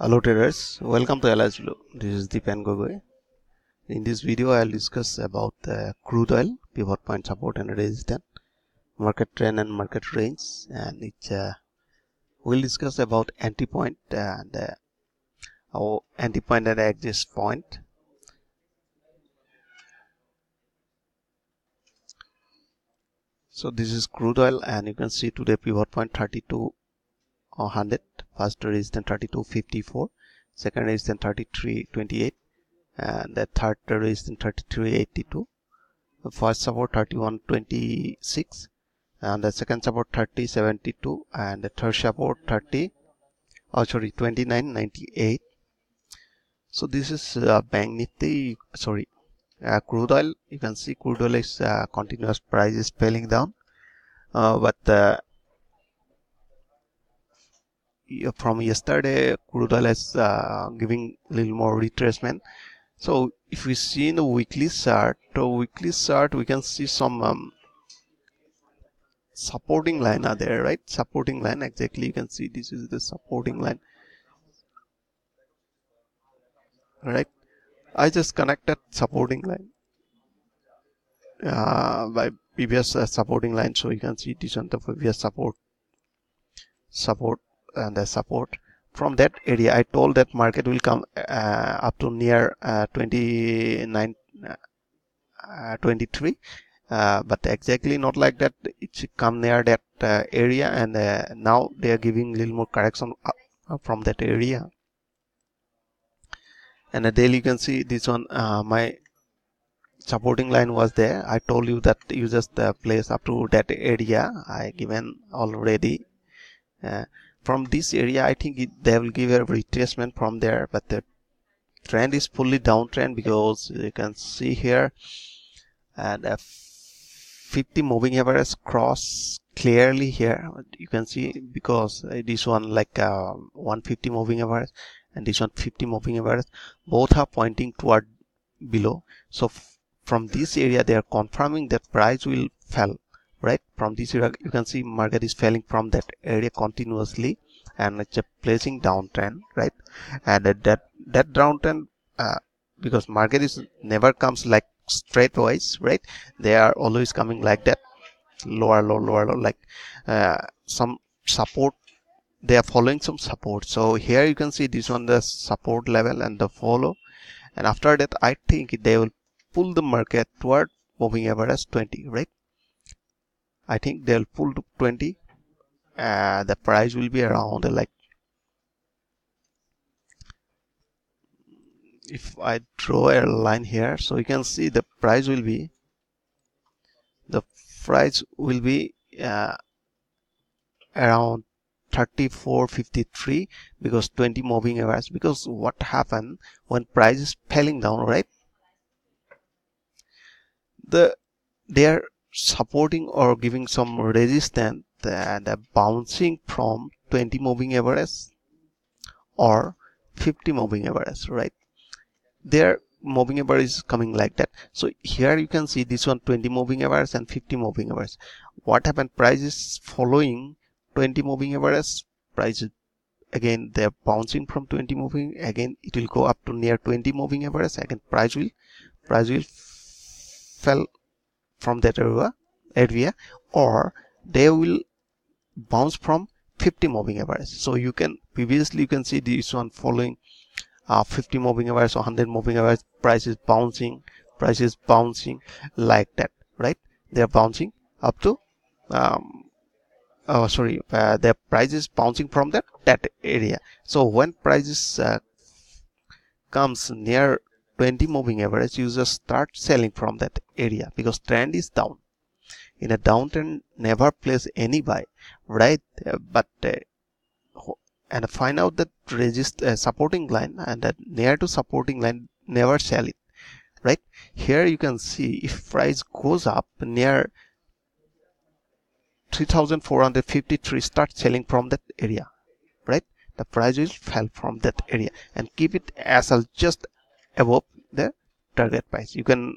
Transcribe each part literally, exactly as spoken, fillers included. Hello traders, welcome to Alice Blue. This is Deepan Gogoi. In this video I will discuss about the crude oil, pivot point, support and resistance, market trend and market range, and it uh, will discuss about anti point and uh, our anti point and exit point. So this is crude oil and you can see today pivot point thirty-two hundred, first resistance thirty-two fifty-four, second resistance thirty-three twenty-eight, and the third resistance thirty-three eighty-two, the first support thirty-one twenty-six, and the second support thirty seventy-two, and the third support thirty oh sorry twenty-nine ninety-eight. So this is uh, bank nifty sorry uh, crude oil. You can see crude oil is uh, continuous price is falling down, uh, but uh, from yesterday crude oil is uh, giving little more retracement. So if we see in the weekly chart, the weekly chart we can see some um, supporting line are there, right? Supporting line, exactly. You can see this is the supporting line, right? I just connected supporting line uh, by previous uh, supporting line, so you can see this on the previous support support and the support. From that area I told that market will come uh, up to near uh, twenty-nine twenty-three, uh, but exactly not like that. It should come near that uh, area, and uh, now they are giving little more correction up, up from that area. And the daily you can see this one, uh, my supporting line was there. I told you that you just uh, place up to that area. I given already. uh, From this area, I think it, they will give a retracement from there, but the trend is fully downtrend, because you can see here, and a fifty moving average cross clearly here. You can see, because this one like uh, one fifty moving average and this one fifty moving average, both are pointing toward below. So from this area, they are confirming that price will fall. Right from this area, you can see market is falling from that area continuously, and it's a placing downtrend, right? And uh, that that downtrend, uh, because market is never comes like straightwise, right? They are always coming like that, lower, low, lower, low, like uh, some support. They are following some support. So here you can see this one, the support level and the follow, and after that, I think they will pull the market toward moving average twenty, right? I think they'll pull to twenty. Uh, the price will be around uh, like, if I draw a line here, so you can see the price will be the price will be uh, around thirty-four fifty-three, because twenty moving average. Because what happened when price is falling down, right? The they're supporting or giving some resistance and uh, bouncing from twenty moving average or fifty moving average, right? Their moving average is coming like that. So here you can see this one twenty moving average and fifty moving average. What happened? Price is following twenty moving average. Price is again, they're bouncing from twenty moving, again it will go up to near twenty moving average, again price will price will fell from that area, area or they will bounce from fifty moving average. So you can previously you can see this one following uh, fifty moving average or one hundred moving average, price is bouncing price is bouncing like that, right? They are bouncing up to um, oh sorry uh, their price is bouncing from that that area. So when prices uh, comes near twenty moving average, you just start selling from that area, because trend is down. In a downtrend, never place any buy, right? Uh, but uh, and find out that resist uh, supporting line, and that near to supporting line never sell it, right? Here you can see if price goes up near three thousand four hundred fifty-three, start selling from that area, right? The price will fall from that area and keep it as a just above the target price. You can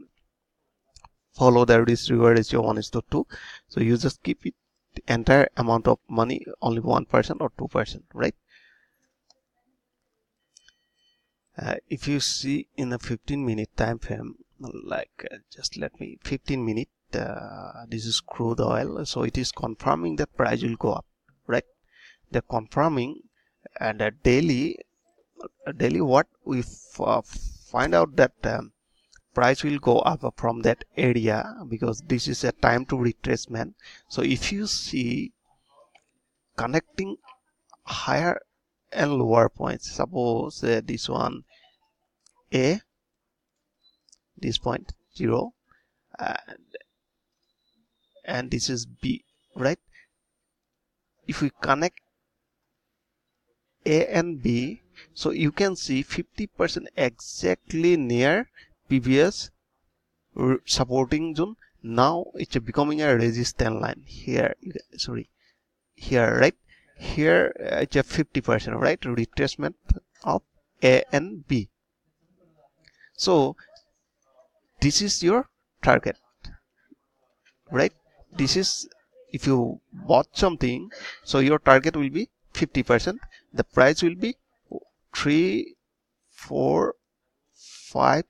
follow the risk reward ratio one is to two, so you just keep it the entire amount of money, only one percent or two percent, right? uh, if you see in the fifteen minute time frame, like uh, just let me fifteen minute, uh, this is crude oil, so it is confirming that price will go up, right? They're confirming, and uh, daily uh, daily what we uh, find out that um, price will go up from that area, because this is a time to retracement. So if you see connecting higher and lower points, suppose uh, this one A, this point zero, and, and this is B, right? If we connect A and B, so you can see fifty percent exactly near previous supporting zone. Now it's becoming a resistance line here, sorry, here, right? Here it's a fifty percent, right? Retracement of A and B. So this is your target, right? This is, if you bought something, so your target will be fifty percent. The price will be three four five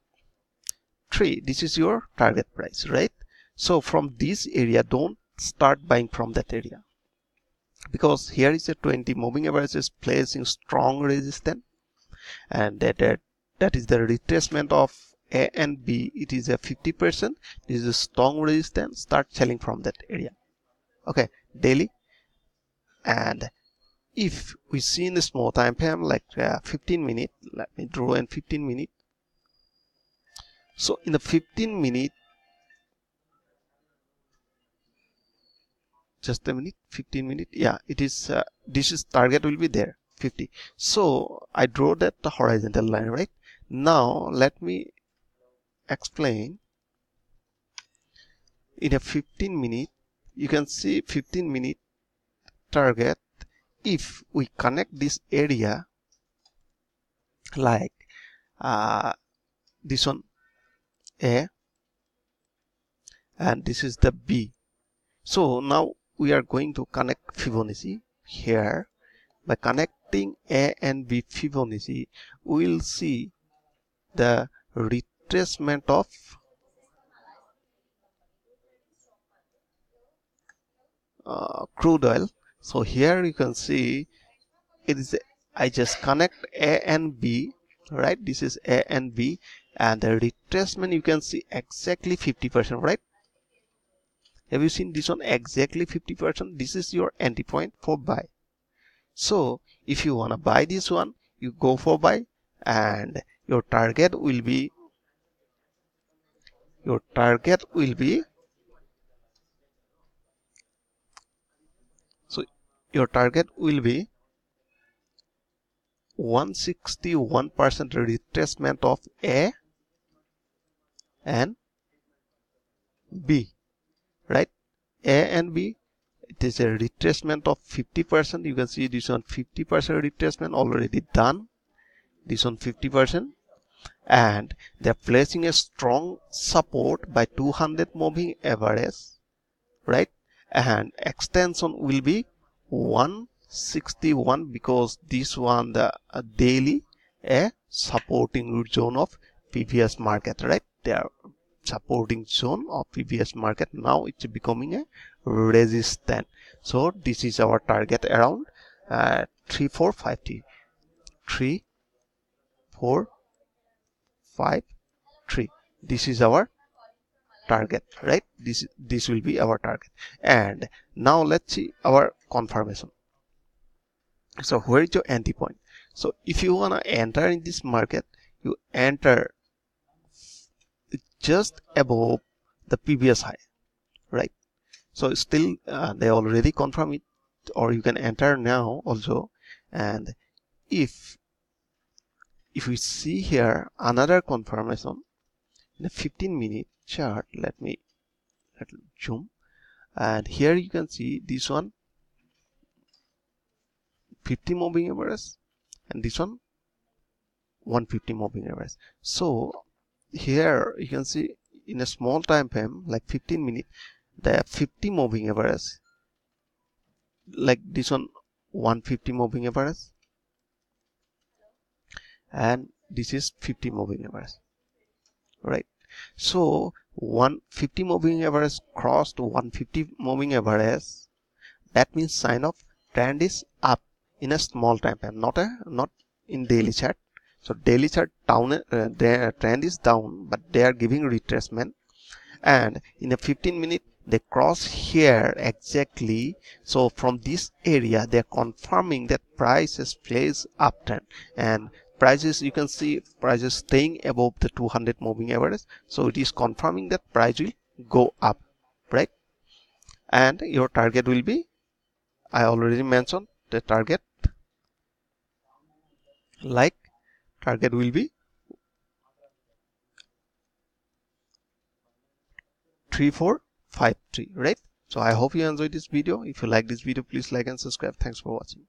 three. This is your target price, right? So from this area, don't start buying from that area, because here is a twenty moving average is placing strong resistance, and that that, that is the retracement of A and B. It is a fifty percent. This is a strong resistance. Start selling from that area. Okay, daily. And if we see in the small time frame, like uh, fifteen minute, let me draw in fifteen minute. So in the fifteen minute, just a minute, fifteen minute, yeah, it is uh, this is target will be there, fifty. So I draw that the horizontal line, right? Now let me explain. In a fifteen minute, you can see fifteen minute target. If we connect this area, like uh, this one A, and this is the B. So now we are going to connect Fibonacci here. By connecting A and B Fibonacci, we will see the retracement of uh, crude oil. So here you can see it is, I just connect A and B, right? This is A and B, and the retracement you can see exactly fifty percent, right? Have you seen this one? Exactly fifty percent. This is your entry point for buy. So if you want to buy this one, you go for buy, and your target will be your target will be Your target will be one hundred sixty-one percent retracement of A and B, right? A and B, it is a retracement of fifty percent. You can see this one fifty percent retracement already done. This one fifty percent. And they're placing a strong support by two hundred moving average, right? And extension will be one sixty-one, because this one the uh, daily a supporting zone of previous market, right? They are supporting zone of previous market. Now it's becoming a resistance. So this is our target around uh, three four five three, three four five three. This is our target, right? This this will be our target. And now let's see our confirmation. So where is your entry point? So if you wanna enter in this market, you enter just above the previous high, right? So still uh, they already confirm it, or you can enter now also. And if if we see here another confirmation in a fifteen minute chart, let me let me zoom, and here you can see this one fifty moving average, and this one one hundred fifty moving average. So here you can see in a small time frame, like fifteen minute, the fifty moving average, like this one one hundred fifty moving average, and this is fifty moving average, right? So one fifty moving average crossed one fifty moving average, that means sign of trend is up in a small time frame, not a not in daily chart. So daily chart down, uh, their trend is down, but they are giving retracement, and in a fifteen minute they cross here exactly. So from this area they are confirming that price is plays uptrend, and prices, you can see prices staying above the two hundred moving average, so it is confirming that price will go up, right? And your target will be, I already mentioned the target, like target will be three four five three, right? So I hope you enjoyed this video. If you like this video, please like and subscribe. Thanks for watching.